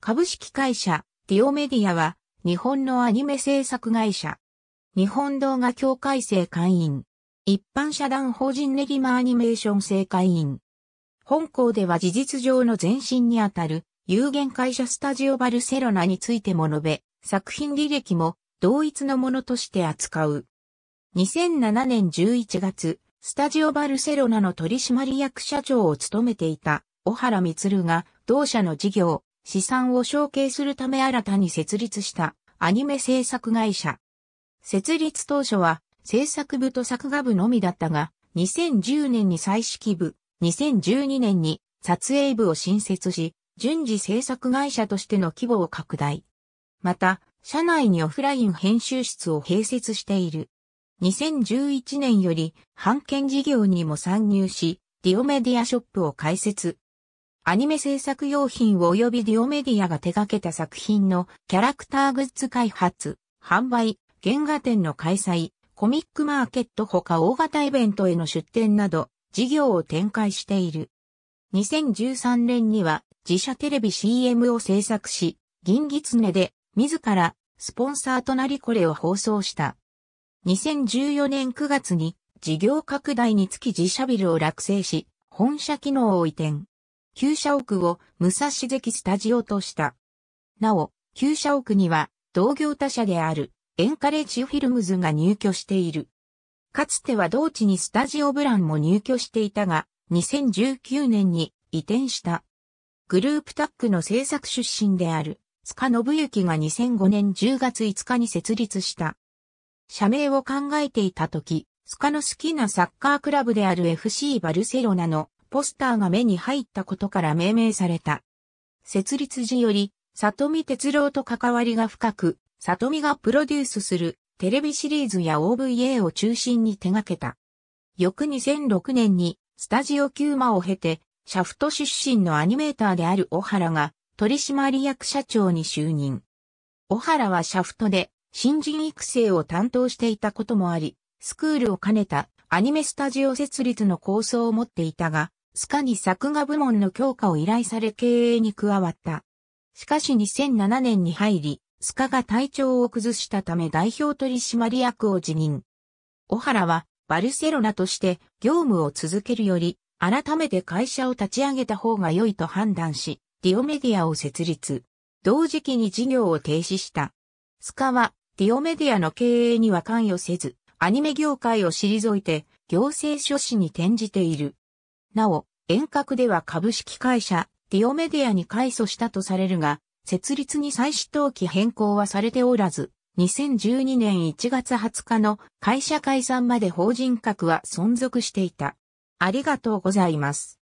株式会社ディオメディアは日本のアニメ制作会社。日本動画協会正会員。一般社団法人練馬アニメーション正会員。本項では事実上の前身にあたる有限会社スタジオバルセロナについても述べ、作品履歴も同一のものとして扱う。2007年11月、スタジオバルセロナの取締役社長を務めていた小原満が同社の事業、資産を承継するため新たに設立したアニメ制作会社。設立当初は制作部と作画部のみだったが、2010年に彩色部、2012年に撮影部を新設し、順次制作会社としての規模を拡大。また、社内にオフライン編集室を併設している。2011年より版権事業にも参入し、ディオメディアショップを開設。アニメ制作用品及びディオメディアが手掛けた作品のキャラクターグッズ開発、販売、原画展の開催、コミックマーケットほか大型イベントへの出展など事業を展開している。2013年には自社テレビ CM を制作し、銀狐で自らスポンサーとなりこれを放送した。2014年9月に事業拡大につき自社ビルを落成し、本社機能を移転。旧社屋を武蔵関スタジオとした。なお、旧社屋には同業他社であるエンカレッジフィルムズが入居している。かつては同地にスタジオブランも入居していたが、2019年に移転した。グループタッグの制作出身である塚信之が2005年10月5日に設立した。社名を考えていた時、塚の好きなサッカークラブである FC バルセロナのポスターが目に入ったことから命名された。設立時より、里見哲郎と関わりが深く、里見がプロデュースするテレビシリーズや OVA を中心に手掛けた。翌2006年に、スタジオキューマを経て、シャフト出身のアニメーターである小原が、取締役社長に就任。小原はシャフトで、新人育成を担当していたこともあり、スクールを兼ねたアニメスタジオ設立の構想を持っていたが、塚に作画部門の強化を依頼され経営に加わった。しかし2007年に入り、塚が体調を崩したため代表取締役を辞任。小原はバルセロナとして業務を続けるより、改めて会社を立ち上げた方が良いと判断し、ディオメディアを設立。同時期に事業を停止した。塚はディオメディアの経営には関与せず、アニメ業界を退いて行政書士に転じている。なお、遠隔では株式会社、ディオメディアに改組したとされるが、設立に際し登記変更はされておらず、2012年1月20日の会社解散まで法人格は存続していた。ありがとうございます。